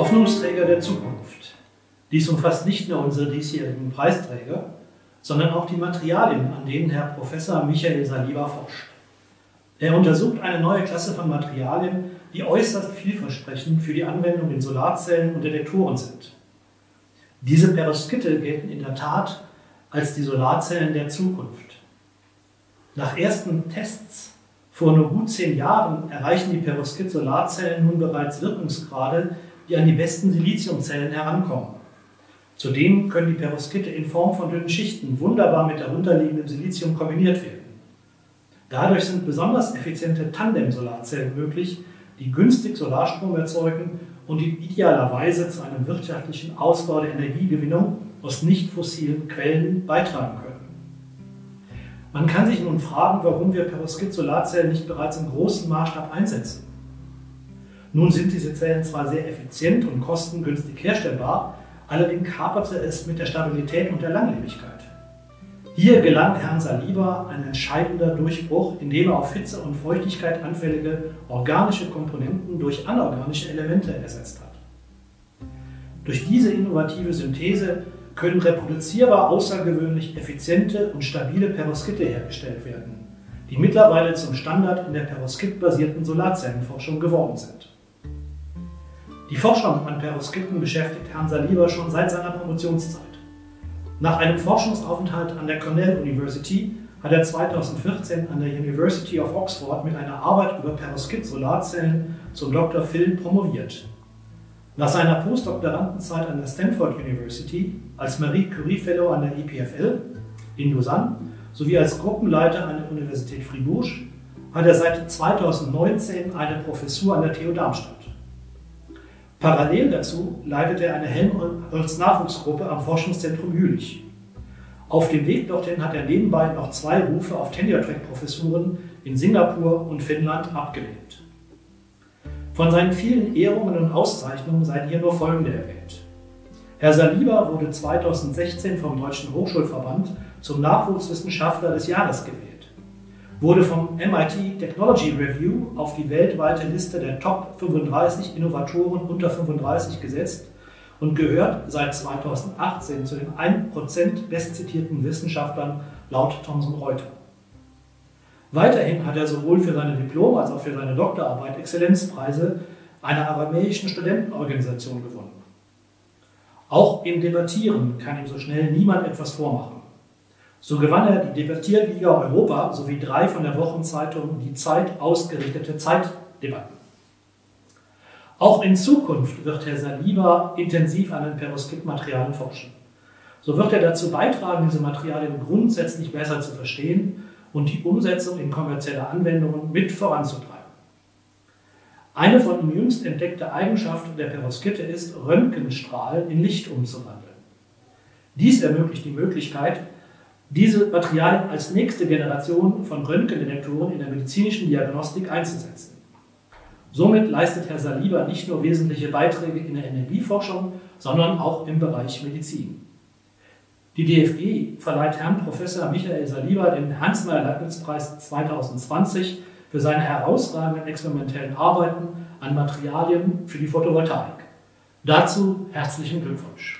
Hoffnungsträger der Zukunft. Dies umfasst nicht nur unsere diesjährigen Preisträger, sondern auch die Materialien, an denen Herr Professor Michael Saliba forscht. Er untersucht eine neue Klasse von Materialien, die äußerst vielversprechend für die Anwendung in Solarzellen und Detektoren sind. Diese Perowskite gelten in der Tat als die Solarzellen der Zukunft. Nach ersten Tests vor nur gut 10 Jahren erreichen die Perowskit-Solarzellen nun bereits Wirkungsgrade, die an die besten Siliziumzellen herankommen. Zudem können die Perowskite in Form von dünnen Schichten wunderbar mit darunterliegendem Silizium kombiniert werden. Dadurch sind besonders effiziente Tandem-Solarzellen möglich, die günstig Solarstrom erzeugen und die idealerweise zu einem wirtschaftlichen Ausbau der Energiegewinnung aus nicht fossilen Quellen beitragen können. Man kann sich nun fragen, warum wir Perowskit-Solarzellen nicht bereits im großen Maßstab einsetzen. Nun sind diese Zellen zwar sehr effizient und kostengünstig herstellbar, allerdings haperte es mit der Stabilität und der Langlebigkeit. Hier gelang Herrn Saliba ein entscheidender Durchbruch, indem er auf Hitze und Feuchtigkeit anfällige organische Komponenten durch anorganische Elemente ersetzt hat. Durch diese innovative Synthese können reproduzierbar außergewöhnlich effiziente und stabile Perowskite hergestellt werden, die mittlerweile zum Standard in der perowskitbasierten Solarzellenforschung geworden sind. Die Forschung an Perowskiten beschäftigt Herrn Saliba schon seit seiner Promotionszeit. Nach einem Forschungsaufenthalt an der Cornell University hat er 2014 an der University of Oxford mit einer Arbeit über Perowskit-Solarzellen zum Dr. Phil promoviert. Nach seiner Postdoktorandenzeit an der Stanford University als Marie Curie Fellow an der EPFL in Lausanne sowie als Gruppenleiter an der Universität Freiburg hat er seit 2019 eine Professur an der TU Darmstadt. Parallel dazu leitet er eine Helmholtz-Nachwuchsgruppe am Forschungszentrum Jülich. Auf dem Weg dorthin hat er nebenbei noch 2 Rufe auf Tenure-Track-Professuren in Singapur und Finnland abgelehnt. Von seinen vielen Ehrungen und Auszeichnungen seien hier nur folgende erwähnt. Herr Saliba wurde 2016 vom Deutschen Hochschulverband zum Nachwuchswissenschaftler des Jahres gewählt, wurde vom MIT Technology Review auf die weltweite Liste der Top 35 Innovatoren unter 35 gesetzt und gehört seit 2018 zu den 1% bestzitierten Wissenschaftlern laut Thomson Reuters. Weiterhin hat er sowohl für seine Diplom- als auch für seine Doktorarbeit Exzellenzpreise einer aramäischen Studentenorganisation gewonnen. Auch im Debattieren kann ihm so schnell niemand etwas vormachen. So gewann er die Debattierliga Europa sowie 3 von der Wochenzeitung Die Zeit ausgerichtete Zeitdebatten. Auch in Zukunft wird Herr Saliba intensiv an den Perowskit-Materialien forschen. So wird er dazu beitragen, diese Materialien grundsätzlich besser zu verstehen und die Umsetzung in kommerzielle Anwendungen mit voranzutreiben. Eine von ihm jüngst entdeckte Eigenschaften der Perowskite ist, Röntgenstrahlen in Licht umzuwandeln. Dies ermöglicht die Möglichkeit, diese Materialien als nächste Generation von Röntgendetektoren in der medizinischen Diagnostik einzusetzen. Somit leistet Herr Saliba nicht nur wesentliche Beiträge in der Energieforschung, sondern auch im Bereich Medizin. Die DFG verleiht Herrn Professor Michael Saliba den Heinz Maier-Leibnitz-Preis 2020 für seine herausragenden experimentellen Arbeiten an Materialien für die Photovoltaik. Dazu herzlichen Glückwunsch!